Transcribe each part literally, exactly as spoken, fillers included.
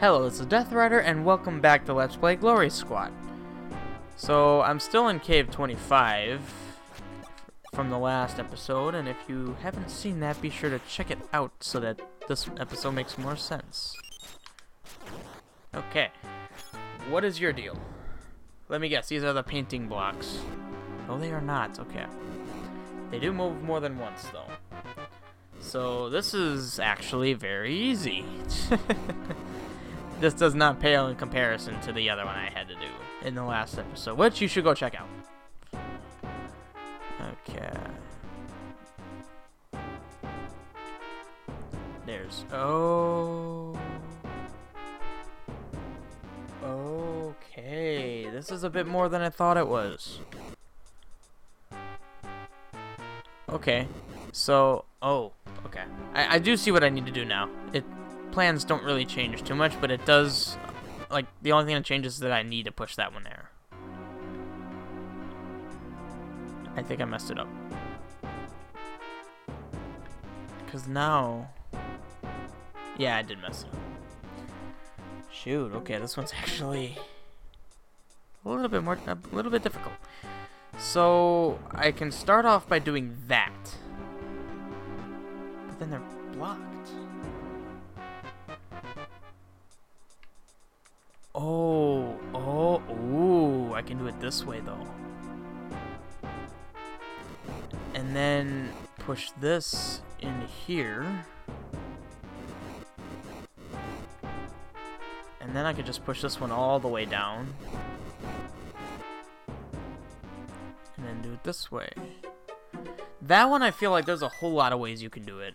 Hello, this is Death Rider, and welcome back to Let's Play Glory Squad. So, I'm still in Cave twenty-five from the last episode, and if you haven't seen that, be sure to check it out so that this episode makes more sense. Okay, what is your deal? Let me guess, these are the painting blocks. No, they are not, okay. They do move more than once, though. So, this is actually very easy. This does not pale in comparison to the other one I had to do in the last episode, which you should go check out. Okay. There's oh. Okay, this is a bit more than I thought it was. Okay, so oh, okay. I, I do see what I need to do now. It. Plans don't really change too much, but it does, like, the only thing that changes is that I need to push that one there. I think I messed it up. Because now... Yeah, I did mess it up. Shoot, okay, this one's actually a little bit more, a little bit difficult. So, I can start off by doing that. But then they're blocked. Oh, oh, ooh, I can do it this way, though. And then push this in here. And then I could just push this one all the way down. And then do it this way. That one, I feel like there's a whole lot of ways you can do it.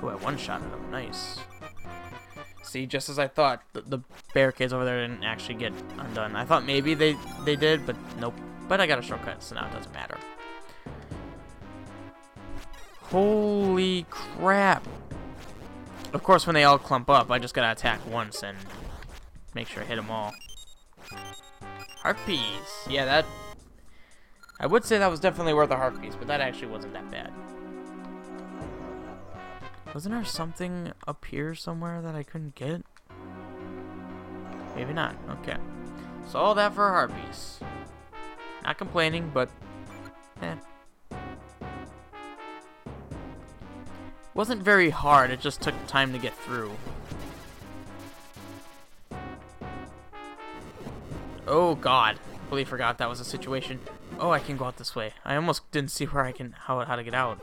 Oh, I one-shotted him. Nice. See, just as I thought, the, the barricades over there didn't actually get undone. I thought maybe they, they did, but nope. But I got a shortcut, so now it doesn't matter. Holy crap. Of course, when they all clump up, I just gotta attack once and make sure I hit them all. Heartpiece. Yeah, that... I would say that was definitely worth a heartpiece, but that actually wasn't that bad. Wasn't there something up here somewhere that I couldn't get? Maybe not. Okay. So all that for a heart piece. Not complaining, but... Eh. Wasn't very hard, it just took time to get through. Oh god. I completely forgot that was a situation. Oh, I can go out this way. I almost didn't see where I can... How, how to get out.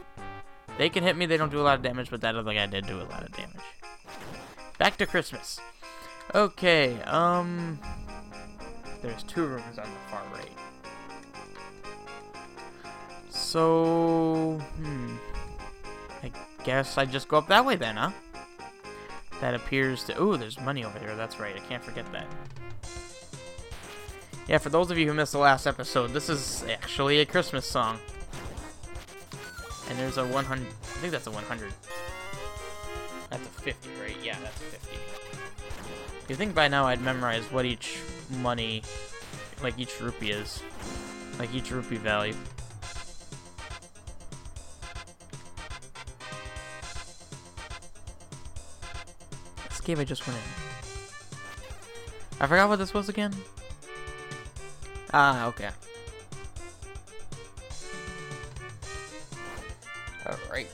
They can hit me, they don't do a lot of damage, but that other guy did do a lot of damage. Back to Christmas. Okay, um... there's two rooms on the far right. So... Hmm... I guess I just go up that way then, huh? That appears to... Ooh, there's money over here, that's right, I can't forget that. Yeah, for those of you who missed the last episode, this is actually a Christmas song. And there's a one hundred, I think that's a one hundred. That's a fifty, right? Yeah, that's a fifty. You'd think by now I'd memorize what each money, like each rupee is. Like each rupee value. This cave I just went in. I forgot what this was again? Ah, okay. Alright.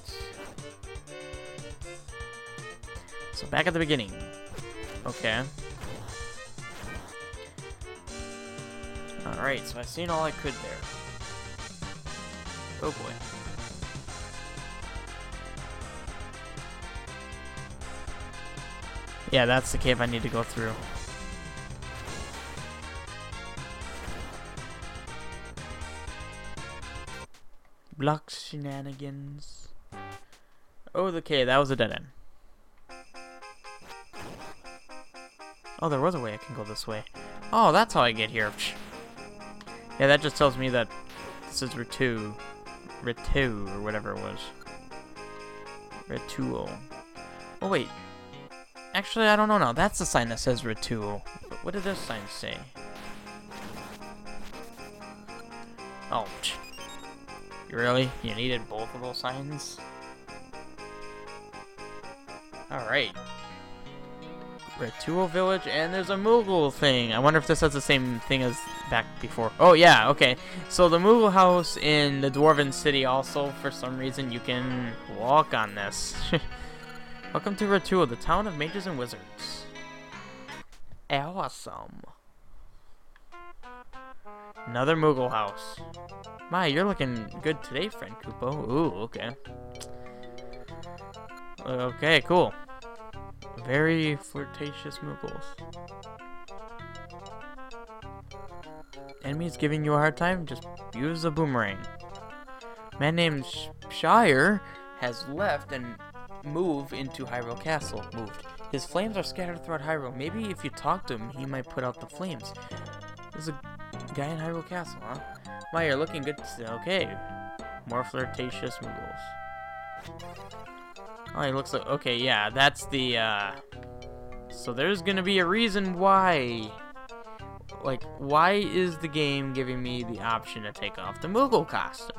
So back at the beginning. Okay. Alright, so I've seen all I could there. Oh boy. Yeah, that's the cave I need to go through. Block shenanigans. Oh, okay, that was a dead end. Oh, there was a way I can go this way. Oh, that's how I get here. Yeah, that just tells me that this is Ratua. Ratua, or whatever it was. Ratua. Oh, wait. Actually, I don't know now. That's the sign that says Ratua. What did this sign say? Oh, Really? You needed both of those signs? Alright. Ratua Village, and there's a Moogle thing. I wonder if this has the same thing as back before. Oh, yeah, okay. So the Moogle house in the Dwarven City also, for some reason, you can walk on this. Welcome to Ratua, the town of mages and wizards. Awesome. Another Moogle house. My, you're looking good today, friend Koopo. Ooh, okay. Okay, cool. Very flirtatious Moogles. Enemies giving you a hard time? Just use a boomerang. Man named Shire has left and moved into Hyrule Castle. Moved. His flames are scattered throughout Hyrule. Maybe if you talk to him, he might put out the flames. There's a guy in Hyrule Castle, huh? Wow, you're looking good. Okay. More flirtatious Moogles. Oh, he looks like... Okay, yeah, that's the, uh... So there's gonna be a reason why... Like, why is the game giving me the option to take off the Moogle costume?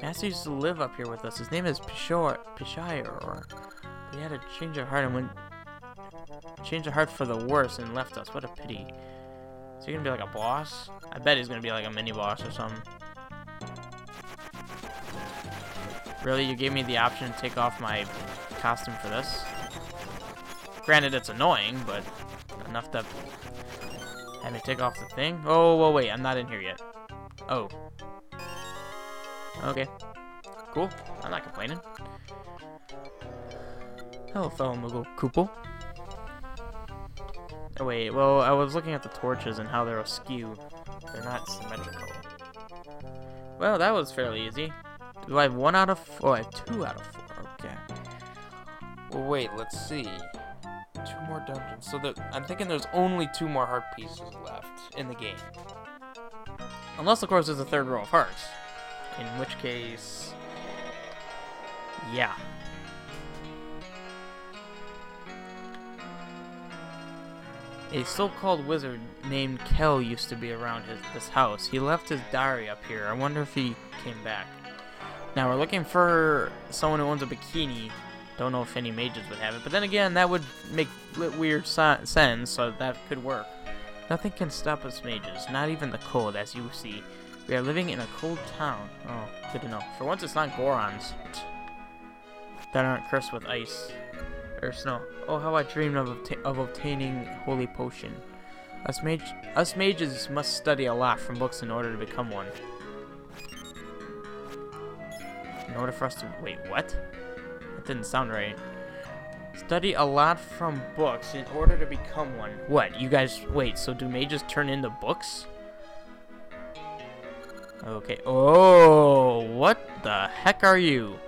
Master used to live up here with us. His name is Pishire. Pishire. He had a change of heart and went... Change of heart for the worse and left us. What a pity. Is he gonna be like a boss? I bet he's gonna be like a mini-boss or something. Really, you gave me the option to take off my costume for this? Granted, it's annoying, but enough to have me take off the thing. Oh, whoa, wait, I'm not in here yet. Oh. Okay. Cool. I'm not complaining. Hello, fellow Moogle Koopel. Oh, wait, well, I was looking at the torches and how they're askew. They're not symmetrical. Well, that was fairly easy. Do I have one out of four? Oh, I have two out of four. Okay. Well, wait, let's see. Two more dungeons. So there, I'm thinking there's only two more heart pieces left in the game. Unless, of course, there's a third row of hearts. In which case... Yeah. A so-called wizard named Kel used to be around his, this house. He left his diary up here. I wonder if he came back. Now, we're looking for someone who owns a bikini. Don't know if any mages would have it. But then again, that would make weird si sense, so that could work. Nothing can stop us mages, not even the cold, as you see. We are living in a cold town. Oh, good to know. For once, it's not Gorons that aren't cursed with ice or snow. Oh, how I dreamed of, obta of obtaining holy potion. Us, mage us mages must study a lot from books in order to become one. In order for us to... Wait, what? That didn't sound right. Study a lot from books in order to become one. What? You guys... Wait, so do mages turn into books? Okay. Oh, what the heck are you?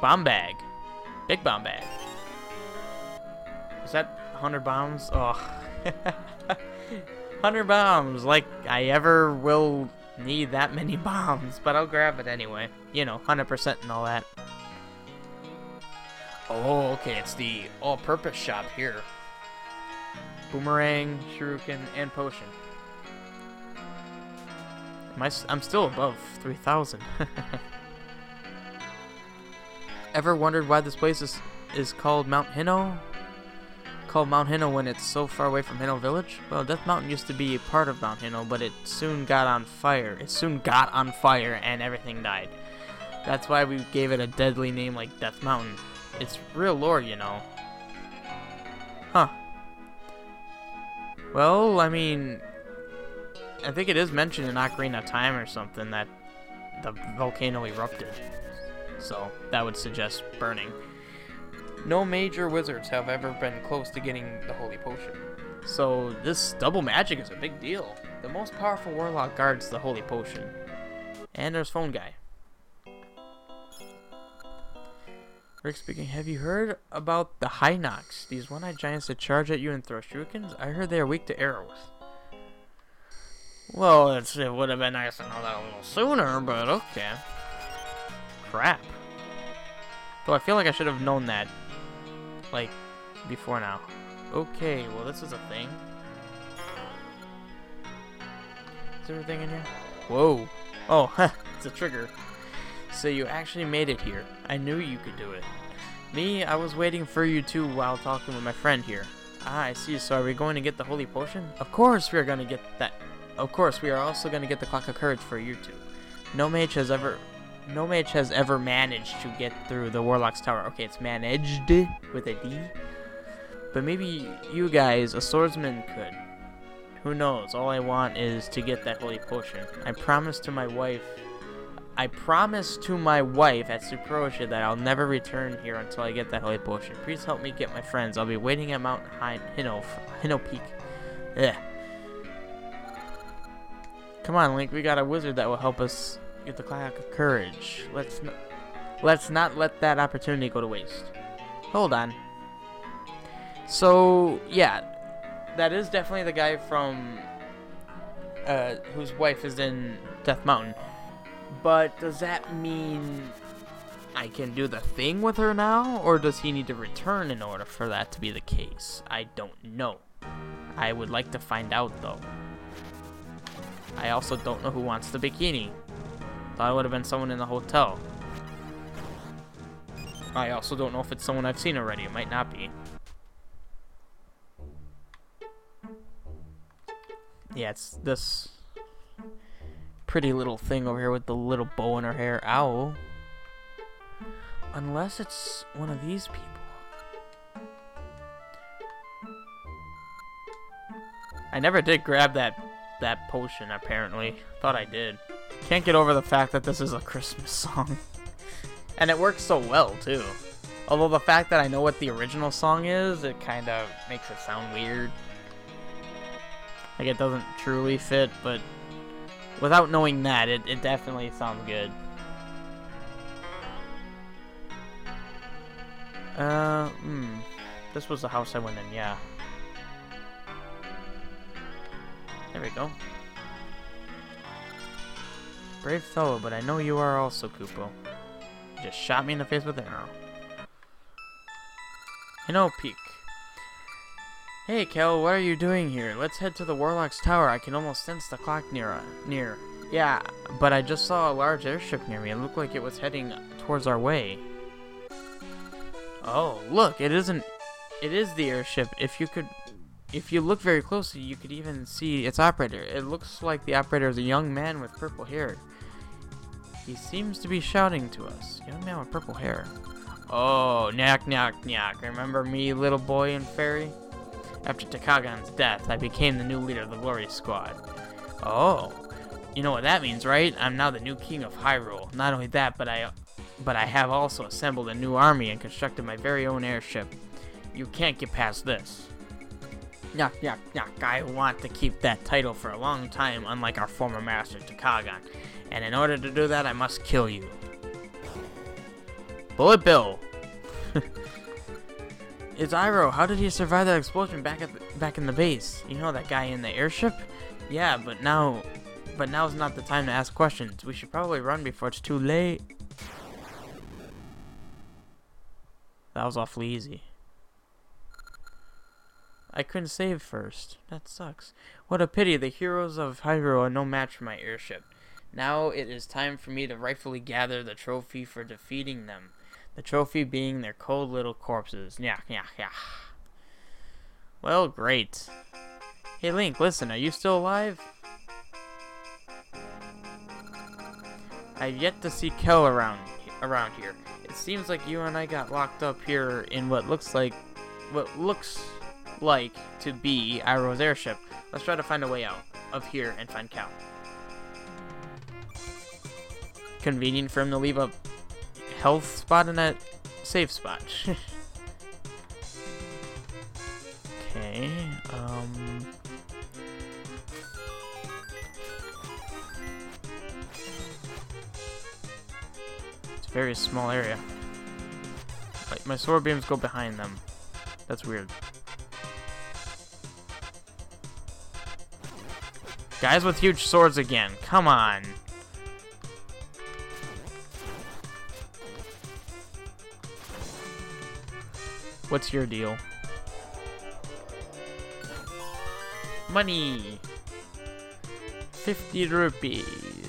Bomb bag. Big bomb bag. Is that one hundred bombs? Oh. one hundred bombs. Like, I ever will... Need that many bombs, but I'll grab it anyway. You know, one hundred percent and all that. Oh, okay, it's the all-purpose shop here. Boomerang, shuriken, and potion. My, I'm still above three thousand. Ever wondered why this place is, is called Mount Hino? Called Mount Hino when it's so far away from Hino Village? Well, Death Mountain used to be a part of Mount Hino, but it soon got on fire. It soon got on fire and everything died. That's why we gave it a deadly name like Death Mountain. It's real lore, you know. Huh. Well, I mean, I think it is mentioned in Ocarina of Time or something that the volcano erupted. So, that would suggest burning. No major wizards have ever been close to getting the holy potion. So this double magic is a big deal. The most powerful warlock guards the holy potion. And there's phone guy. Rick speaking, have you heard about the Hinox? These one-eyed giants that charge at you and throw shurikens? I heard they are weak to arrows. Well, it's, it would have been nice to know that a little sooner, but okay. Crap. Though I feel like I should have known that. Like, before now. Okay, well this is a thing. Is there anything in here? Whoa. Oh, huh, it's a trigger. So you actually made it here. I knew you could do it. Me, I was waiting for you too while talking with my friend here. Ah, I see. So are we going to get the holy potion? Of course we are going to get that. Of course we are also going to get the Clock of Courage for you two. No mage has ever... No mage has ever managed to get through the Warlock's Tower. Okay, it's managed with a D. But maybe you guys, a swordsman, could. Who knows? All I want is to get that holy potion. I promised to my wife... I promised to my wife at Suprosia that I'll never return here until I get that holy potion. Please help me get my friends. I'll be waiting at Mount Hino, Hino Peak. Ugh. Come on, Link. We got a wizard that will help us... Get the Clock of Courage. Let's not, let's not let that opportunity go to waste. Hold on. So yeah, that is definitely the guy from uh, whose wife is in Death Mountain. But does that mean I can do the thing with her now, or does he need to return in order for that to be the case? I don't know. I would like to find out though. I also don't know who wants the bikini. Thought it would have been someone in the hotel. I also don't know if it's someone I've seen already. It might not be. Yeah, it's this pretty little thing over here with the little bow in her hair. Ow. Unless it's one of these people. I never did grab that that potion, apparently. Thought I did. Can't get over the fact that this is a Christmas song. And it works so well, too. Although the fact that I know what the original song is, it kind of makes it sound weird. Like, it doesn't truly fit, but without knowing that, it, it definitely sounds good. Uh, hmm. This was the house I went in, yeah. There we go. Brave fellow, but I know you are also, Koopel. You just shot me in the face with an arrow. Hino Peak. Hey, Kel, what are you doing here? Let's head to the Warlock's Tower. I can almost sense the clock near. near. Yeah, but I just saw a large airship near me. It looked like it was heading towards our way. Oh, look, it isn't... It is the airship. If you could... If you look very closely, you could even see its operator. It looks like the operator is a young man with purple hair. He seems to be shouting to us. Young man with purple hair. Oh, knock, knock, knock. Remember me, little boy and fairy? After Takagon's death, I became the new leader of the Glory Squad. Oh, you know what that means, right? I'm now the new king of Hyrule. Not only that, but I, but I have also assembled a new army and constructed my very own airship. You can't get past this. Yuck, yuck, yuck. I want to keep that title for a long time, unlike our former master, Takagon. And in order to do that, I must kill you. Bullet Bill! It's Iroh. How did he survive that explosion back at the, back in the base? You know that guy in the airship? Yeah, but now... But now's not the time to ask questions. We should probably run before it's too late. That was awfully easy. I couldn't save first. That sucks. What a pity. The heroes of Hyrule are no match for my airship. Now it is time for me to rightfully gather the trophy for defeating them. The trophy being their cold little corpses. Yeah, yeah, yeah. Well, great. Hey, Link, listen. Are you still alive? I've yet to see Kel around, around here. It seems like you and I got locked up here in what looks like... What looks... like to be Iroh's airship. Let's try to find a way out of here and find Cal. Convenient for him to leave a health spot in that safe spot. Okay. Um. It's a very small area. Like my sword beams go behind them. That's weird. Guys with huge swords again. Come on. What's your deal? Money. fifty rupees.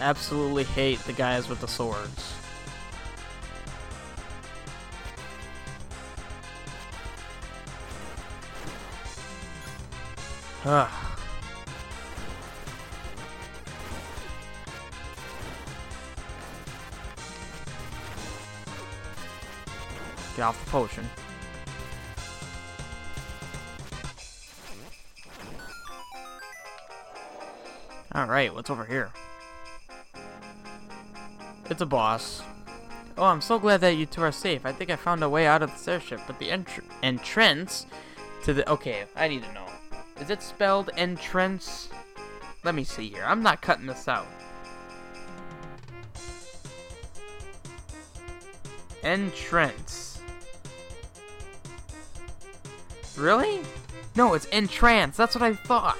absolutely hate the guys with the swords. Ugh. Get off the potion. Alright, what's over here? It's a boss. Oh, I'm so glad that you two are safe. I think I found a way out of this airship, but the entr entrance to the... Okay, I need to know. Is it spelled entrance? Let me see here. I'm not cutting this out. Entrance. Really? No, it's entrance. That's what I thought.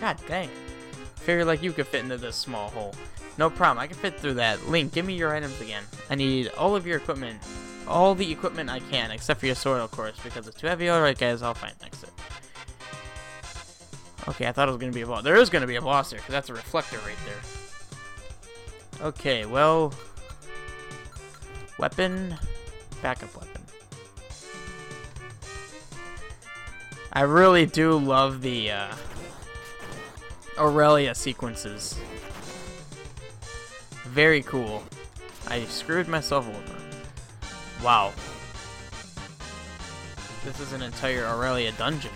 God dang. Figure like you could fit into this small hole. No problem. I can fit through that. Link, give me your items again. I need all of your equipment. All the equipment I can, except for your sword, of course, because it's too heavy. Alright, guys. I'll find an exit. Okay, I thought it was going to be a boss. There is going to be a boss there, because that's a reflector right there. Okay, well... Weapon. Backup weapon. I really do love the uh, Aurelia sequences. Very cool. I screwed myself over. Wow. This is an entire Aurelia dungeon.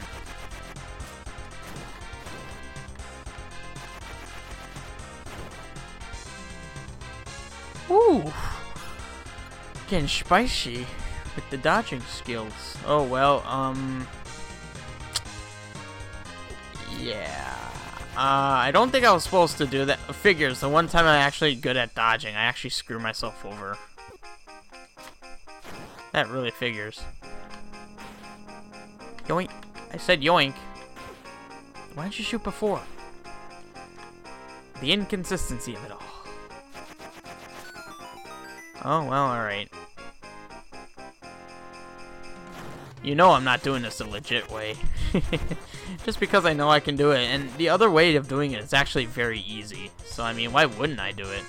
Ooh. Getting spicy with the dodging skills. Oh well, um, yeah. Uh, I don't think I was supposed to do that. Figures, the one time I'm actually good at dodging, I actually screw myself over. That really figures. Yoink! I said yoink. Why didn't you shoot before? The inconsistency of it all. Oh well, all right. You know I'm not doing this the legit way. Just because I know I can do it. And the other way of doing it is actually very easy. So, I mean, why wouldn't I do it?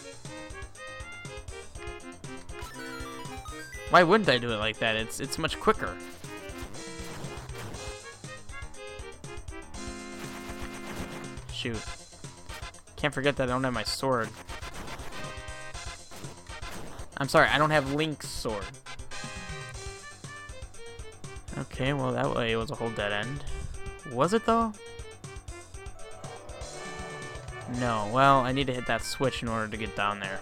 Why wouldn't I do it like that? It's, it's much quicker. Shoot. Can't forget that I don't have my sword. I'm sorry, I don't have Link's sword. Okay, well that way it was a whole dead end. Was it though? No, well I need to hit that switch in order to get down there.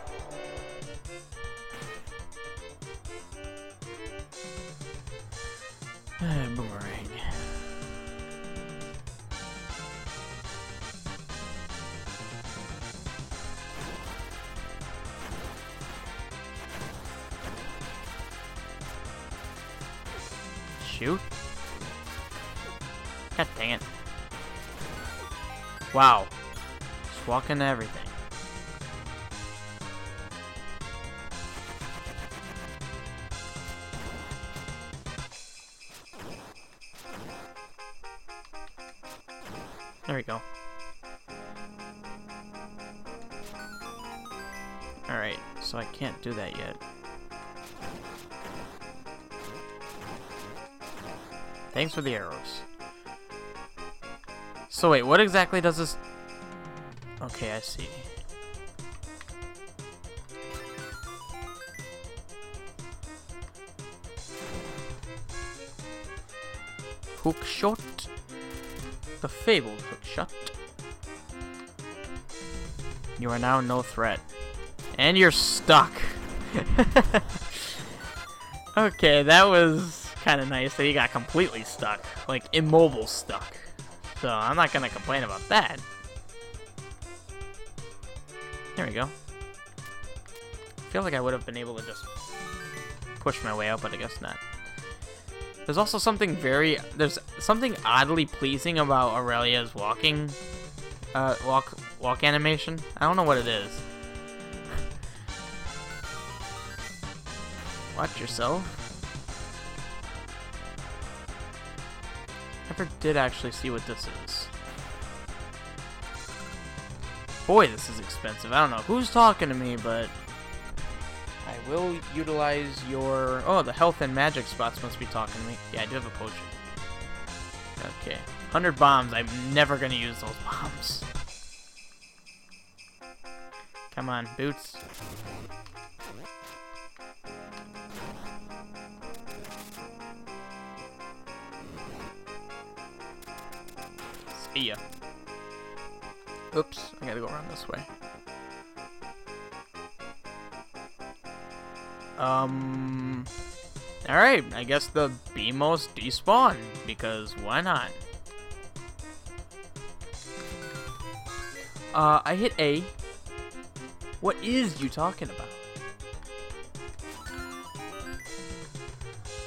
Boring. Shoot. God dang it. Wow. Just walk into everything. There we go. Alright, so I can't do that yet. Thanks for the arrows. So wait, what exactly does this... Okay, I see. Hookshot. The fabled hookshot. You are now no threat. And you're stuck. Okay, that was... kind of nice that he got completely stuck, like immobile stuck. So I'm not gonna complain about that. There we go. I feel like I would have been able to just push my way up, but I guess not. There's also something very there's something oddly pleasing about Aurelia's walking, uh, walk walk animation. I don't know what it is. Watch yourself. Never did actually see what this is. Boy, this is expensive. I don't know who's talking to me, but I will utilize your... Oh, the health and magic spots must be talking to me. Yeah, I do have a potion. Okay. one hundred bombs. I'm never going to use those bombs. Come on, boots. See ya. Oops, I gotta go around this way. Um. Alright, I guess the beamos despawn, because why not? Uh, I hit A. What is you talking about?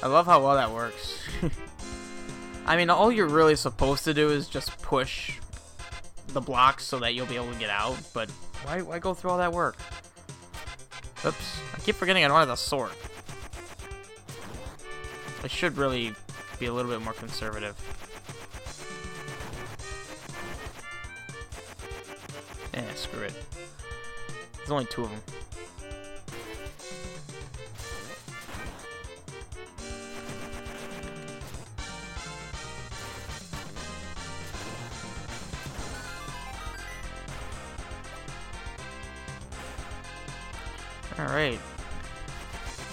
I love how well that works. I mean, all you're really supposed to do is just push the blocks so that you'll be able to get out, but why, why go through all that work? Oops. I keep forgetting I don't have the sword. I should really be a little bit more conservative. Eh, screw it. There's only two of them. Alright.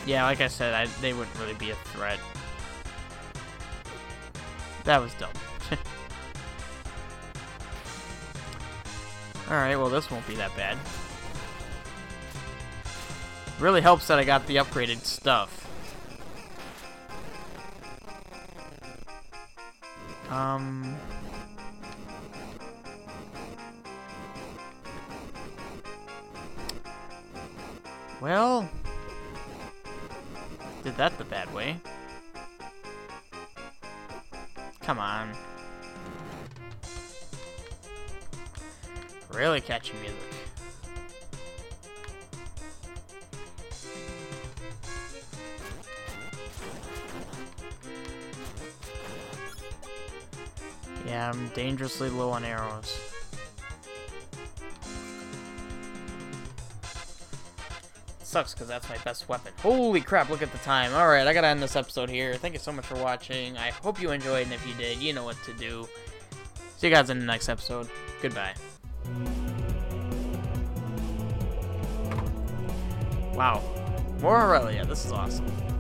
Yeah, like I said, I, they wouldn't really be a threat. That was dumb. Alright, well this won't be that bad. Really helps that I got the upgraded stuff. Um... Well, did that the bad way. Come on. Really catchy music. Yeah, I'm dangerously low on arrows. Sucks because that's my best weapon. Holy crap, look at the time. Alright, I gotta end this episode here. Thank you so much for watching. I hope you enjoyed, and if you did, you know what to do. See you guys in the next episode. Goodbye. Wow. More Aurelia. This is awesome.